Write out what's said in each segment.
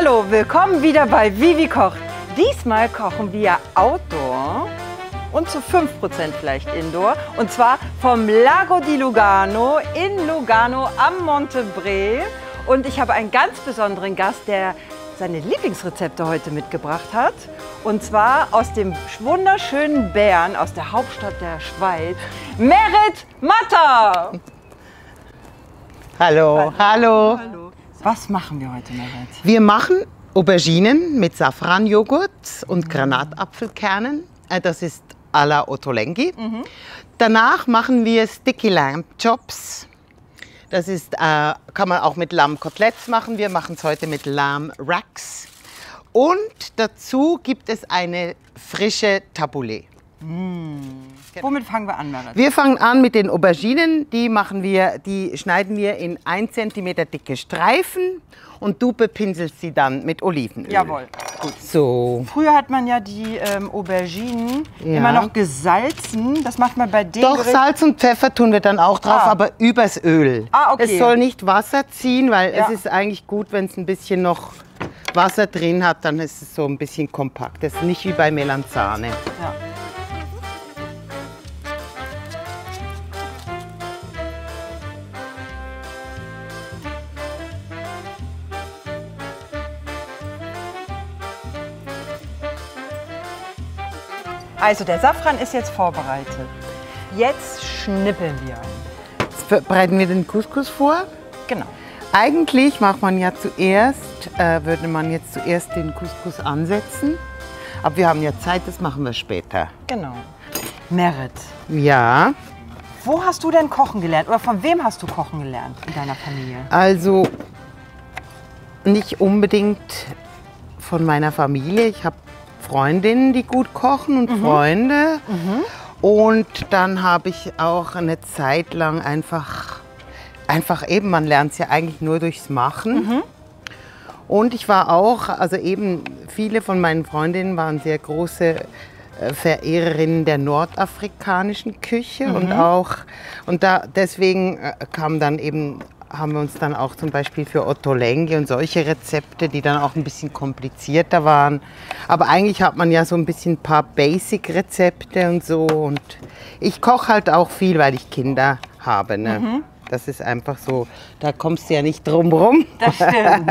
Hallo, willkommen wieder bei Vivi kocht. Diesmal kochen wir Outdoor und zu 5% vielleicht Indoor. Und zwar vom Lago di Lugano in Lugano am Monte Bre. Und ich habe einen ganz besonderen Gast, der seine Lieblingsrezepte heute mitgebracht hat. Und zwar aus dem wunderschönen Bern, aus der Hauptstadt der Schweiz, Meret Matter. Hallo, hallo. Hallo. Was machen wir heute, Meret? Wir machen Auberginen mit Safranjoghurt und Granatapfelkernen. Das ist à la Ottolenghi. Danach machen wir Sticky Lamb Chops. Das ist, kann man auch mit Lammkoteletts machen. Wir machen es heute mit Lamb Racks. Und dazu gibt es eine frische Tabouleh. Genau. Womit fangen wir an, Meret? Wir fangen an mit den Auberginen. Die schneiden wir in 1 cm dicke Streifen und du bepinselst sie dann mit Olivenöl. Jawohl. Gut. So. Früher hat man ja die Auberginen immer noch gesalzen. Das macht man bei dem Doch, Gericht. Salz und Pfeffer tun wir dann auch drauf, aber übers Öl. Es soll nicht Wasser ziehen, weil es ist eigentlich gut, wenn es ein bisschen noch Wasser drin hat, dann ist es so ein bisschen kompakt. Das ist nicht wie bei Melanzane. Ja. Also der Safran ist jetzt vorbereitet. Jetzt schnippeln wir. Jetzt bereiten wir den Couscous vor. Genau. Eigentlich macht man ja zuerst, würde man jetzt zuerst den Couscous ansetzen. Aber wir haben ja Zeit, das machen wir später. Genau. Meret. Ja? Wo hast du denn kochen gelernt? Oder von wem hast du kochen gelernt in deiner Familie? Also nicht unbedingt von meiner Familie. Ich habe Freundinnen, die gut kochen und Freunde. Und dann habe ich auch eine Zeit lang einfach eben, man lernt es ja eigentlich nur durchs Machen. Und ich war auch, also eben viele von meinen Freundinnen waren sehr große Verehrerinnen der nordafrikanischen Küche und auch, und da deswegen kam dann eben, haben wir uns dann auch zum Beispiel für Ottolenghi und solche Rezepte, die dann auch ein bisschen komplizierter waren. Aber eigentlich hat man ja so ein bisschen ein paar Basic-Rezepte und so. Und ich koche halt auch viel, weil ich Kinder habe. Ne? Das ist einfach so, da kommst du ja nicht drum rum. Das stimmt.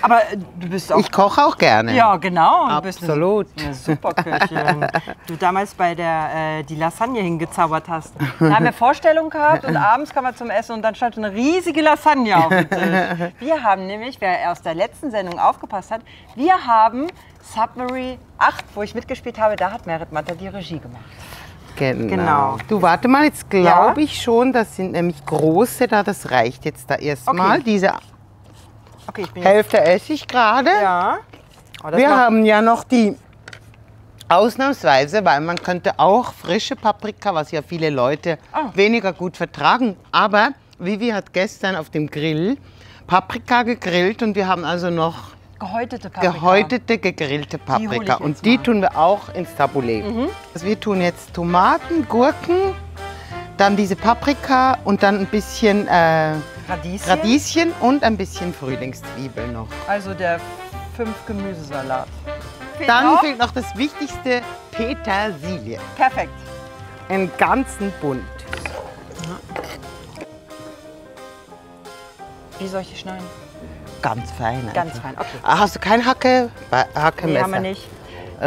Aber du bist auch... Ich koche auch gerne. Ja, genau. Absolut. Du bist eine super Köchin. Du damals bei der die Lasagne hingezaubert hast. Da haben wir Vorstellungen gehabt und abends kam man zum Essen und dann stand eine riesige Lasagne auf dem Tisch. Wir haben nämlich, wer aus der letzten Sendung aufgepasst hat, wir haben Submarine 8, wo ich mitgespielt habe, da hat Meret Matter die Regie gemacht. Genau. Du, warte mal, jetzt glaube ich schon, das sind nämlich große da, das reicht jetzt da erstmal. Diese Hälfte esse ich gerade. Ja. Oh, wir haben ja noch die, ausnahmsweise, weil man könnte auch frische Paprika, was ja viele Leute weniger gut vertragen. Aber Vivi hat gestern auf dem Grill Paprika gegrillt und wir haben also noch gehäutete Paprika. Gehäutete, gegrillte Paprika. Und die tun wir auch ins Tabouleh. Also wir tun jetzt Tomaten, Gurken, dann diese Paprika und dann ein bisschen Radieschen und ein bisschen Frühlingszwiebel noch. Also der 5-Gemüsesalat. Dann fehlt noch das Wichtigste, Petersilie. Perfekt. Einen ganzen Bund. Wie soll ich die schneiden? Ganz fein. Einfach. Ganz fein, okay. Hast du kein Hackemesser? Nee, haben wir nicht.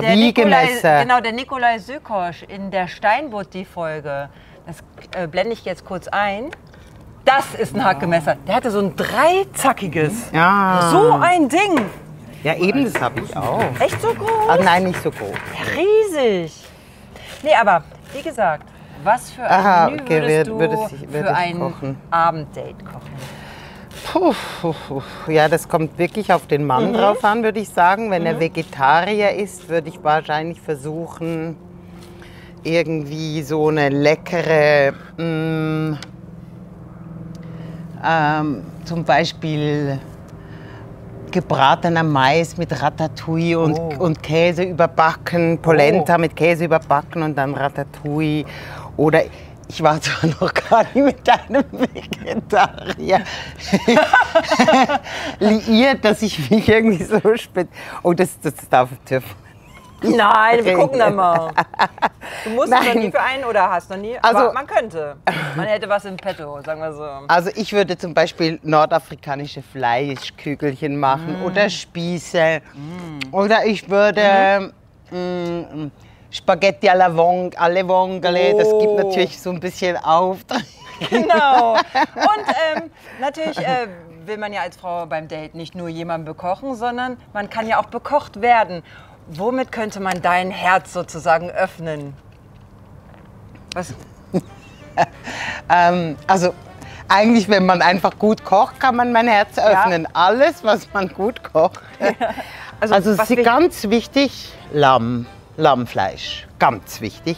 Wiegemesser. Genau, der Nikolai Sökosch in der Steinbutt, die Folge, das blende ich jetzt kurz ein. Das ist ein Hackemesser. Der hatte so ein dreizackiges. Ja. So ein Ding. Ja, eben, das habe ich auch. Echt so groß? Ah, nein, nicht so groß. Ja, riesig. Nee, aber wie gesagt, was für ein Menü würdest du für ein Abenddate kochen? Ja, das kommt wirklich auf den Mann drauf an, würde ich sagen. Wenn er Vegetarier ist, würde ich wahrscheinlich versuchen, irgendwie so eine leckere, zum Beispiel gebratener Mais mit Ratatouille und Käse überbacken, Polenta mit Käse überbacken und dann Ratatouille. Oder Ich war zwar noch gar nicht mit einem Vegetarier liiert, dass ich mich irgendwie so spät. Oh, das darf ich dürfen. Nein, wir gucken dann mal. Du musst noch nie für einen oder hast noch nie. Also, aber man könnte. Man hätte was im Petto, sagen wir so. Also ich würde zum Beispiel nordafrikanische Fleischkügelchen machen oder Spieße. Oder ich würde Spaghetti alla vongole. Das gibt natürlich so ein bisschen auf. Genau. Und natürlich will man ja als Frau beim Date nicht nur jemanden bekochen, sondern man kann ja auch bekocht werden. Womit könnte man dein Herz sozusagen öffnen? Was? Also eigentlich, wenn man einfach gut kocht, kann man mein Herz öffnen. Ja. Alles, was man gut kocht. Ja. Also es ist ganz wichtig, Lammfleisch, ganz wichtig.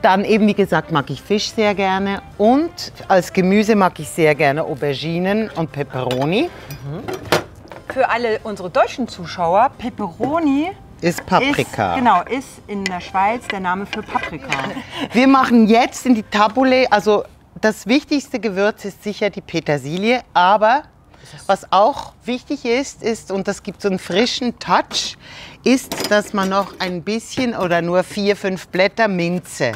Dann eben, wie gesagt, mag ich Fisch sehr gerne. Und als Gemüse mag ich sehr gerne Auberginen und Peperoni. Für alle unsere deutschen Zuschauer, Peperoni ist Paprika. Ist in der Schweiz der Name für Paprika. Wir machen jetzt in die Tabule, also das wichtigste Gewürz ist sicher die Petersilie, aber was auch wichtig ist, und das gibt so einen frischen Touch, ist, dass man noch ein bisschen oder nur 4, 5 Blätter Minze,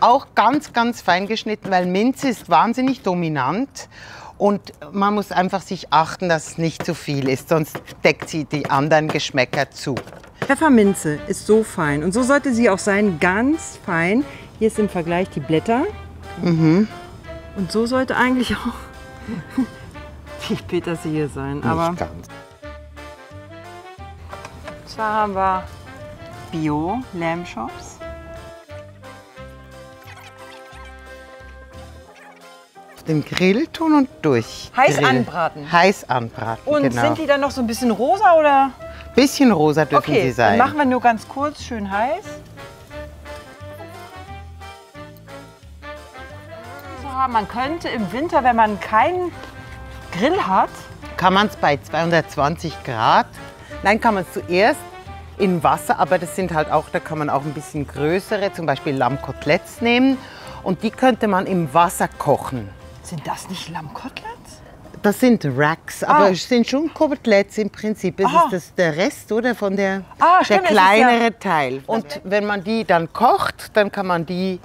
auch ganz, ganz fein geschnitten, weil Minze ist wahnsinnig dominant. Und man muss einfach sich achten, dass es nicht zu viel ist, sonst deckt sie die anderen Geschmäcker zu. Pfefferminze ist so fein und so sollte sie auch sein, ganz fein. Hier ist im Vergleich die Blätter und so sollte eigentlich auch die Petersilie sein. Aber nicht ganz. Zwar haben wir Bio-Lamb-Chops. Im Grill tun und durch. Heiß anbraten. Heiß anbraten. Und sind die dann noch so ein bisschen rosa oder? Bisschen rosa dürfen sie sein. Okay, dann machen wir nur ganz kurz, schön heiß. So, man könnte im Winter, wenn man keinen Grill hat, kann man es bei 220 Grad. Nein, kann man es zuerst in Wasser, aber das sind halt auch, da kann man auch ein bisschen größere, zum Beispiel Lammkoteletts nehmen und die könnte man im Wasser kochen. Sind das nicht Lammkoteletts? Das sind Racks, aber es sind schon Koteletts im Prinzip. Ist das der Rest oder von der, der kleinere Teil. Und wenn man die dann kocht, dann kann man die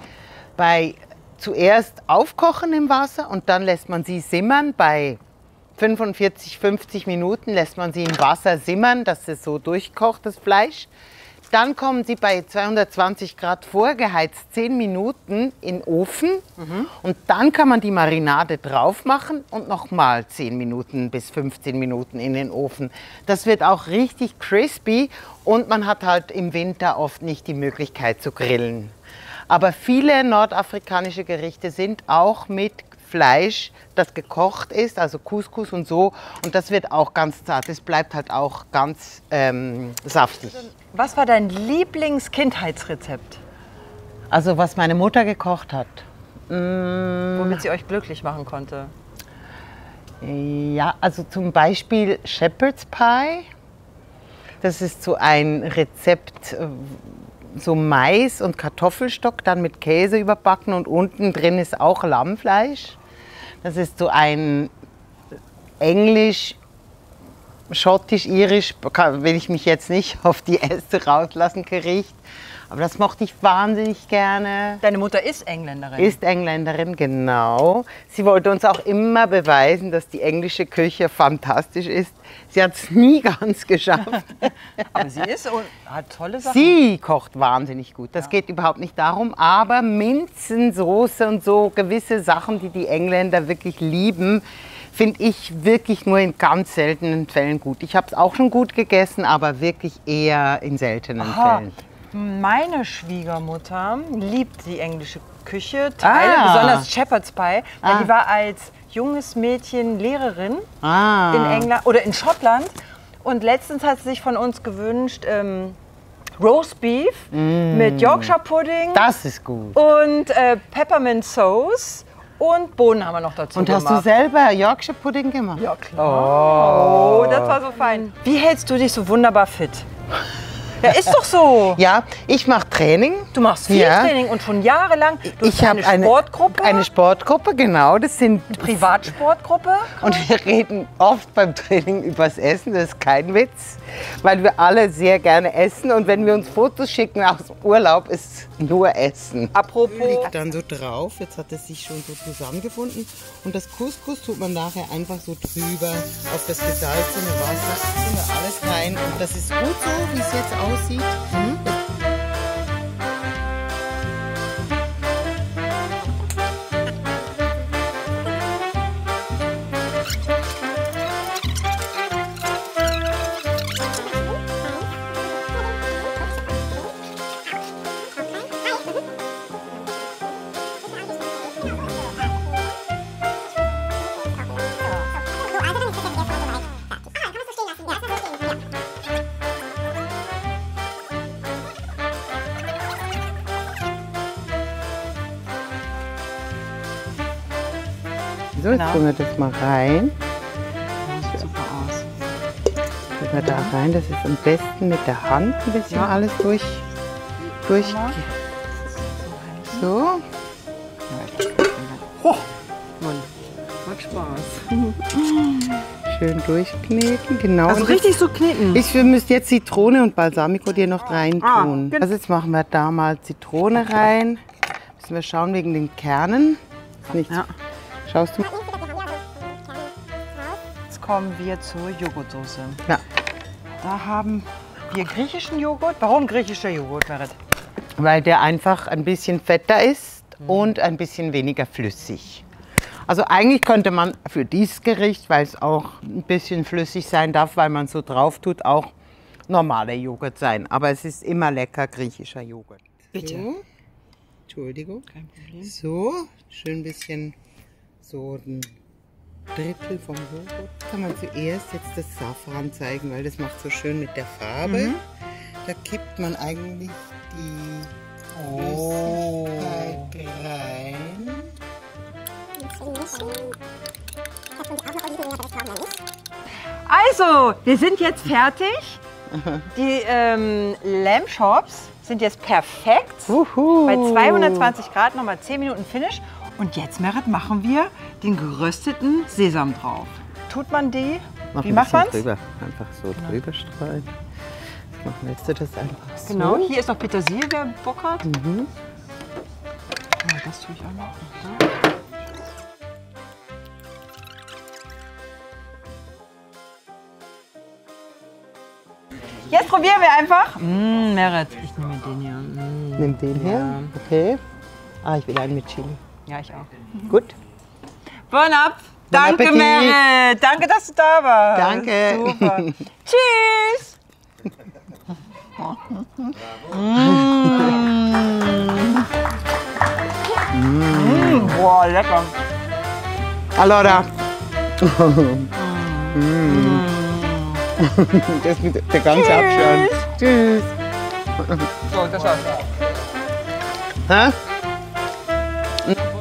zuerst aufkochen im Wasser und dann lässt man sie simmern. Bei 45, 50 Minuten lässt man sie im Wasser simmern, dass es so durchkocht, das Fleisch. Dann kommen sie bei 220 Grad vorgeheizt 10 Minuten in den Ofen und dann kann man die Marinade drauf machen und nochmal 10 Minuten bis 15 Minuten in den Ofen. Das wird auch richtig crispy und man hat halt im Winter oft nicht die Möglichkeit zu grillen. Aber viele nordafrikanische Gerichte sind auch mit Fleisch, das gekocht ist, also Couscous und so. Und das wird auch ganz zart. Es bleibt halt auch ganz saftig. Was war dein Lieblingskindheitsrezept? Also was meine Mutter gekocht hat. Womit sie euch glücklich machen konnte? Ja, also zum Beispiel Shepherd's Pie. Das ist so ein Rezept, so Mais und Kartoffelstock, dann mit Käse überbacken und unten drin ist auch Lammfleisch. Das ist so ein englisch, schottisch, irisch, will ich mich jetzt nicht auf die Äste rauslassen, Gericht. Aber das mochte ich wahnsinnig gerne. Deine Mutter ist Engländerin? Ist Engländerin, genau. Sie wollte uns auch immer beweisen, dass die englische Küche fantastisch ist. Sie hat es nie ganz geschafft. Aber sie ist und hat tolle Sachen. Sie kocht wahnsinnig gut, das geht überhaupt nicht darum. Aber Minzensoße und so gewisse Sachen, die die Engländer wirklich lieben, finde ich wirklich nur in ganz seltenen Fällen gut. Ich habe es auch schon gut gegessen, aber wirklich eher in seltenen Fällen. Meine Schwiegermutter liebt die englische Küche, besonders Shepherd's Pie, weil die war als junges Mädchen Lehrerin in England oder in Schottland. Und letztens hat sie sich von uns gewünscht, Roast Beef mit Yorkshire Pudding. Das ist gut. Und Peppermint Sauce. Und Bohnen haben wir noch dazu gemacht. Und hast du selber Yorkshire Pudding gemacht? Ja, klar. Oh, das war so fein. Wie hältst du dich so wunderbar fit? Ja, ist doch so. Ja, ich mache Training. Du machst viel Training und schon jahrelang. Ich habe eine Sportgruppe. Eine Sportgruppe, genau. Das sind eine Privatsportgruppe. Und wir reden oft beim Training übers Essen. Das ist kein Witz, weil wir alle sehr gerne essen. Und wenn wir uns Fotos schicken aus dem Urlaub, ist nur Essen. Apropos. Liegt dann so drauf. Jetzt hat es sich schon so zusammengefunden. Und das Couscous tut man nachher einfach so drüber auf das gesalzene Wasser. Alles rein. Und das ist gut so, wie es jetzt aussieht. Mhm. So, jetzt tun wir das mal rein. Das sieht super aus. Tun wir da rein, das ist am besten mit der Hand ein bisschen alles durch. So. Oh, Mann, macht Spaß. Schön durchkneten, genau. Also richtig so kneten. Ich müsste jetzt Zitrone und Balsamico dir noch rein tun. Also jetzt machen wir da mal Zitrone rein. Müssen wir schauen wegen den Kernen. Ist nichts. Ja. Schaust du? Jetzt kommen wir zur Joghurtsoße. Ja. Da haben wir griechischen Joghurt. Warum griechischer Joghurt, Meret? Weil der einfach ein bisschen fetter ist und ein bisschen weniger flüssig. Also eigentlich könnte man für dieses Gericht, weil es auch ein bisschen flüssig sein darf, weil man so drauf tut, auch normaler Joghurt sein. Aber es ist immer lecker griechischer Joghurt. Bitte. So. Entschuldigung. Kein Problem. So, schön ein bisschen. So ein Drittel vom Joghurt. Kann man zuerst jetzt das Safran zeigen, weil das macht so schön mit der Farbe. Mhm. Da kippt man eigentlich die Flüssigkeit rein. Also, wir sind jetzt fertig. Die Lamb Chops sind jetzt perfekt. Uhu. Bei 220 Grad nochmal 10 Minuten Finish. Und jetzt, Meret, machen wir den gerösteten Sesam drauf. Tut man die? Wie macht man es? Einfach so drüber streuen. Machen jetzt das einfach so. Genau, hier ist noch Petersilie, wer Bock hat. Mhm. Ja, das tue ich auch noch. Jetzt probieren wir einfach. Meret, ich nehme den hier. Nimm den her? Okay. Ah, ich will einen mit Chili. Ja, ich auch. Gut. Bon ab. Danke, Meret. Danke, dass du da warst. Danke. Super. Tschüss. Boah, lecker. Allora. Das mit der ganze Abstand. Tschüss. So, das war's. Hä?